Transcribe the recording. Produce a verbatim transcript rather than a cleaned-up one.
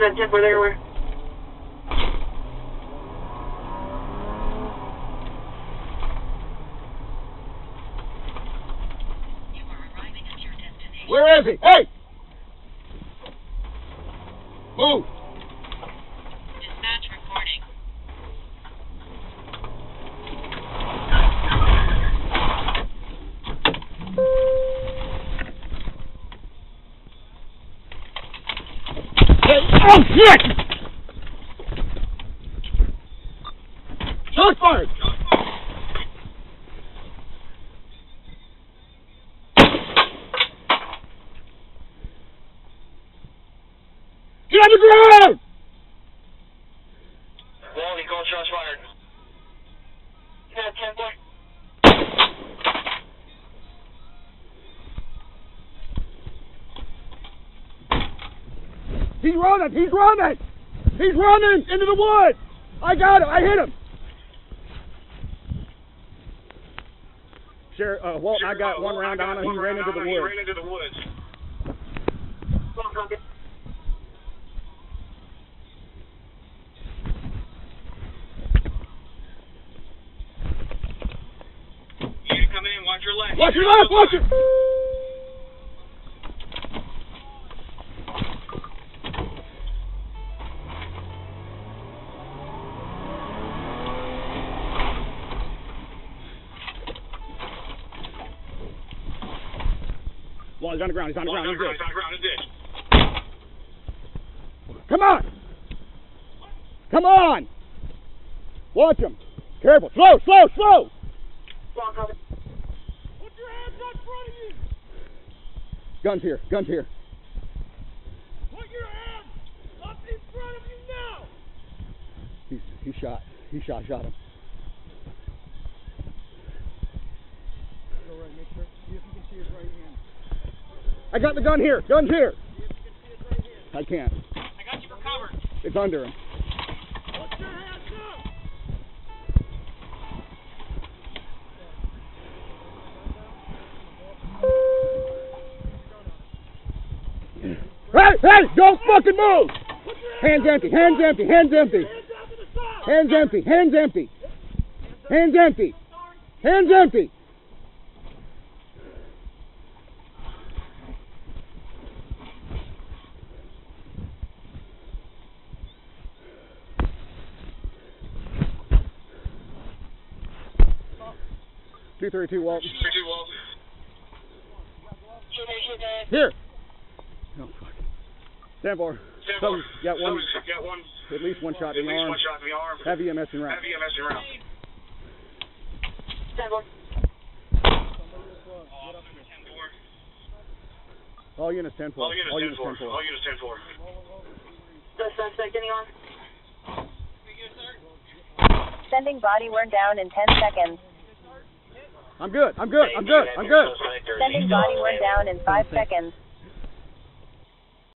That's it, we're there, we're... Where is he? Hey! Move! Dispatch reporting. Hey. Oh, shit! Shots fired! Get on the ground! Well, he called shots fired. Yeah, ten boy. He's running! He's running! He's running into the wood! I got him! I hit him! Sheriff, uh, Walton, I got one round on him. He ran into the woods. He ran into the woods. Watch your left. Watch your left. Watch your. Well, he's on the ground. He's on the ground. He's on the ground. He's dead. Come on. Come on. Watch him. Careful. Slow. Slow. Slow. Guns here, guns here. Put your hands up in front of you now! He's, he shot, he shot, shot him. Go right, make sure, see if you can see his right hand. I got the gun here, gun's here! See if you can see his right hand. I can't. I got you recovered. It's under him. Put your hands up! Hey, hey, don't fucking move! Hands empty, hands empty, hands empty. Hands empty, hands empty. Hands empty. Hands empty. two thirty-two, Walt. two thirty-two, Walt. Here. Oh, fuck. Stand by. Stand by. Got one. Got one. At least one shot in the arm. At least one shot in the arm. Heavy M S and round. Heavy M S and round. Stand by. All units ten four. All units ten four. All units ten four. Does suspect any on? Sending body worn down in ten seconds. I'm good. I'm good. I'm good. I'm good. Sending body worn down in five seconds.